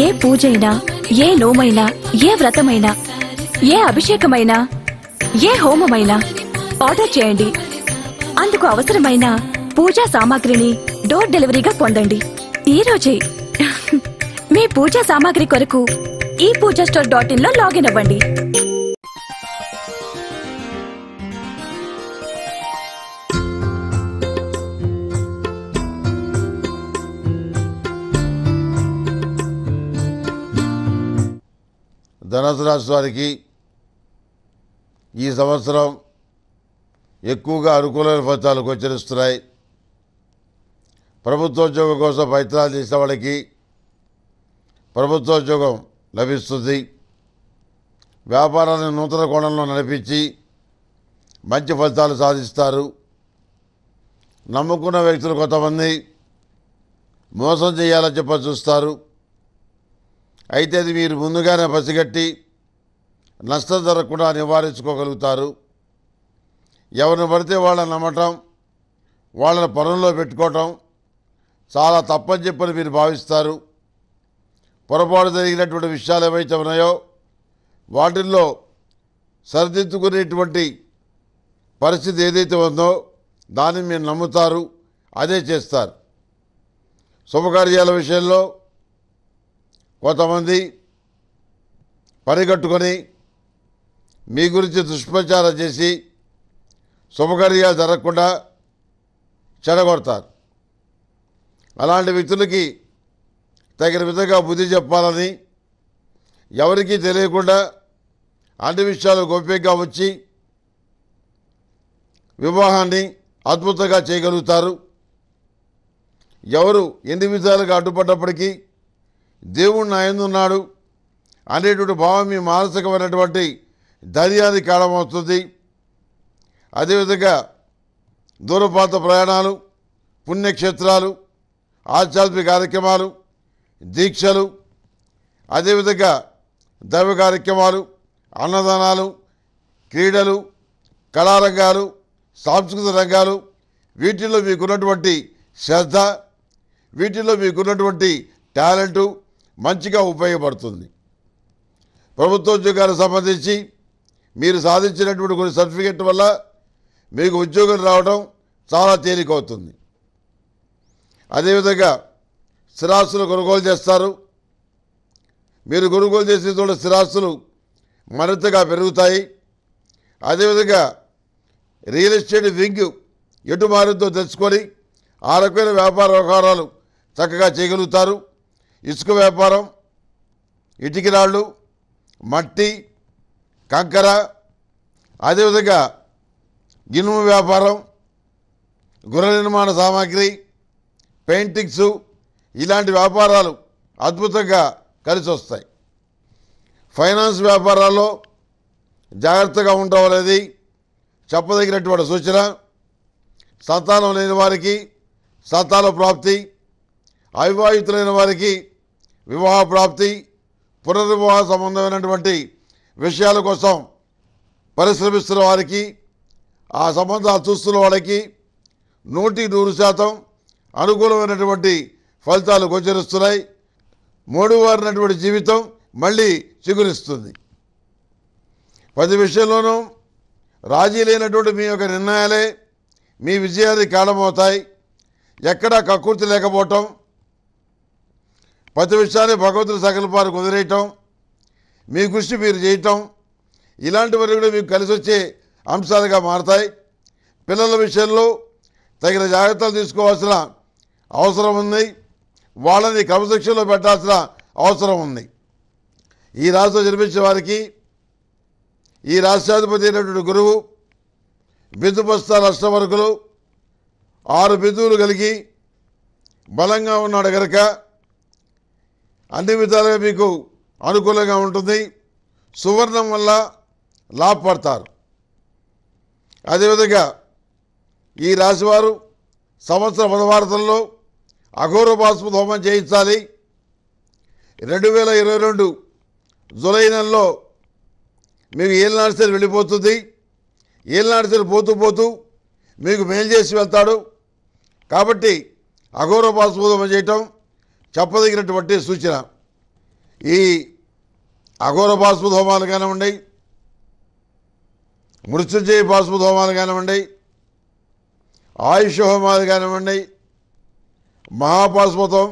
ఏ పూజైనా, ఏ నోమైనా, ఏ వ్రతమైనా, ఏ అభిషేకమైనా, ఏ హోమమైనా ఆర్డర్ చేయండి. అందుకు అవసరమైన పూజా సామాగ్రిని డోర్ డెలివరీగా పొందండి. ఈ రోజే మీ పూజా సామాగ్రి కొరకు ఈ పూజా స్టోర్ .in లో లాగిన్ అవ్వండి. ధనుసు రాశి వారికి ఈ సంవత్సరం ఎక్కువగా అనుకూలమైన ఫలితాలు గోచరిస్తున్నాయి. ప్రభుత్వోద్యోగం కోసం ప్రయత్నాలు చేసిన వాళ్ళకి ప్రభుత్వోద్యోగం లభిస్తుంది. వ్యాపారాన్ని నూతన కోణంలో నడిపించి మంచి ఫలితాలు సాధిస్తారు. నమ్ముకున్న వ్యక్తులు కొంతమంది మోసం చేయాలని చెప్పి చూస్తారు. అయితే అది మీరు ముందుగానే పసిగట్టి నష్టం జరగకుండా నివారించుకోగలుగుతారు. ఎవరిని పడితే వాళ్ళని నమ్మటం, వాళ్ళని పనుల్లో పెట్టుకోవటం చాలా తప్పని చెప్పని మీరు భావిస్తారు. పొరపాటు జరిగినటువంటి విషయాలు ఏవైతే ఉన్నాయో వాటిల్లో సరిదిద్దుకునేటువంటి పరిస్థితి ఏదైతే ఉందో దాన్ని మీరు నమ్ముతారు, అదే చేస్తారు. శుభకార్యాల విషయంలో కొంతమంది పరిగట్టుకొని మీ గురించి దుష్ప్రచారం చేసి శుభకార్యాలు జరగకుండా చెడగొడతారు. అలాంటి వ్యక్తులకి తగిన విధంగా బుద్ధి చెప్పాలని, ఎవరికీ తెలియకుండా అన్ని విషయాలు గోప్యంగా వచ్చి వివాహాన్ని అద్భుతంగా చేయగలుగుతారు. ఎవరు ఎన్ని విధాలుగా అడ్డుపడ్డప్పటికీ దేవుడు నా యందు ఉన్నాడు అనేటువంటి భావం మీ మానసికమైనటువంటి ధైర్యాన్ని కారణమవుతుంది. అదేవిధంగా దూరపాత ప్రయాణాలు, పుణ్యక్షేత్రాలు, ఆధ్యాత్మిక కార్యక్రమాలు, దీక్షలు, అదేవిధంగా దైవ కార్యక్రమాలు, అన్నదానాలు, క్రీడలు, కళారంగాలు, సాంస్కృతిక రంగాలు, వీటిల్లో మీకున్నటువంటి శ్రద్ధ, వీటిల్లో మీకున్నటువంటి టాలెంటు మంచిగా ఉపయోగపడుతుంది. ప్రభుత్వ ఉద్యోగాలకు సంబంధించి మీరు సాధించినటువంటి కొన్ని సర్టిఫికెట్ వల్ల మీకు ఉద్యోగం రావడం చాలా తేలికవుతుంది. అదేవిధంగా స్థిరాస్తులు కొనుగోలు చేస్తారు. మీరు కొనుగోలు చేసే తోడు స్థిరాస్తులు మరింతగా పెరుగుతాయి. అదేవిధంగా రియల్ ఎస్టేట్ వింగ్ ఎటు మారిందో తెలుసుకొని ఆ రకమైన వ్యాపార వ్యవహారాలు చక్కగా చేయగలుగుతారు. ఇసుక వ్యాపారం, ఇటుకిరాళ్ళు, మట్టి, కంకర, అదేవిధంగా ఇనుము వ్యాపారం, గృహ నిర్మాణ సామాగ్రి, పెయింటింగ్స్, ఇలాంటి వ్యాపారాలు అద్భుతంగా కలిసి వస్తాయి. ఫైనాన్స్ వ్యాపారాల్లో జాగ్రత్తగా ఉండడం అనేది చెప్పదగినటువంటి సూచన. సంతానం లేని వారికి సంతాన ప్రాప్తి, అవివాహితులైన వారికి వివాహ ప్రాప్తి, పునర్వివాహ సంబంధమైనటువంటి విషయాల కోసం పరిశ్రమిస్తున్న వారికి, ఆ సంబంధాలు చూస్తున్న వాళ్ళకి 100% అనుకూలమైనటువంటి ఫలితాలు గోచరిస్తున్నాయి. మోడువారినటువంటి జీవితం మళ్ళీ చిగురిస్తుంది. ప్రతి విషయంలోనూ రాజీ లేనటువంటి మీ యొక్క నిర్ణయాలే మీ విజయానికి కారణమవుతాయి. ఎక్కడా కక్కుర్తి లేకపోవటం, ప్రతి విషయాన్ని భగవంతుని సకల్పాలు కుదిరేయటం, మీ కృషి మీరు చేయటం, ఇలాంటివన్నీ కూడా మీకు కలిసి వచ్చే అంశాలుగా మారతాయి. పిల్లల విషయంలో తగిన జాగ్రత్తలు తీసుకోవాల్సిన అవసరం ఉంది. వాళ్ళని క్రమశిక్షణలో పెట్టాల్సిన అవసరం ఉంది. ఈ రాశిలో జన్మించిన వారికి ఈ రాష్ట్రాధిపతి అయినటువంటి గురువు బిందుపస్థాన అష్టవర్గులు 6 బిందువులు కలిగి బలంగా ఉన్నాడు కనుక అన్ని విధాలుగా మీకు అనుకూలంగా ఉంటుంది. సువర్ణం వల్ల లాభపడతారు. అదేవిధంగా ఈ రాశివారు సంవత్సర పదవార్తల్లో అఘోర బాష్ప హోమం చేయించాలి. 2022 జూలై నెలలో మీకు ఏలినాడిసరి వెళ్ళిపోతుంది. ఏలినాడిసరి పోతూ పోతూ మీకు మేలు చేసి వెళ్తాడు. కాబట్టి అఘోర బాష్ప హోమం చేయటం చెప్పదగినటువంటి సూచన. అఘోర బాష్పధోమాలు కానివ్వండి, మృత్యుంజయ బాష్పధోమాలు కానివ్వండి, ఆయుష హోమాలు కానివ్వండి, మహాపాస్మతం,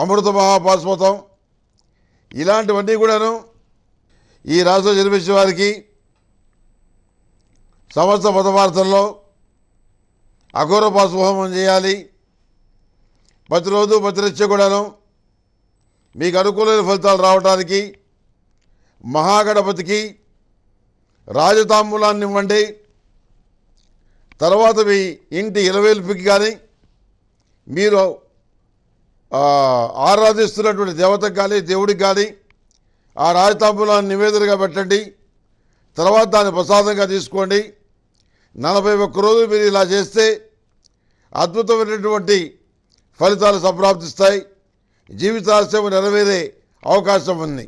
అమృత మహాపాస్మతం, ఇలాంటివన్నీ కూడాను ఈ రాశిలో జన్మించిన వారికి సమస్త పదవార్థంలో అఘోర బాష్పహోమం చేయాలి. ప్రతిరోజు ప్రతినిత్యం కూడాను మీకు అనుకూలమైన ఫలితాలు రావడానికి మహాగణపతికి రాజతాంబూలాన్ని ఇవ్వండి. తర్వాత మీ ఇంటి ఇలవేల్పుకి కానీ మీరు ఆరాధిస్తున్నటువంటి దేవతకు కానీ దేవుడికి కానీ ఆ రాజతాంబూలాన్ని నివేదనగా పెట్టండి. తర్వాత దాన్ని ప్రసాదంగా తీసుకోండి. 41 రోజులు మీరు ఇలా చేస్తే అద్భుతమైనటువంటి ఫలితాలు సంప్రాప్తిస్తాయి. జీవితాశయం నెరవేరే అవకాశం ఉంది.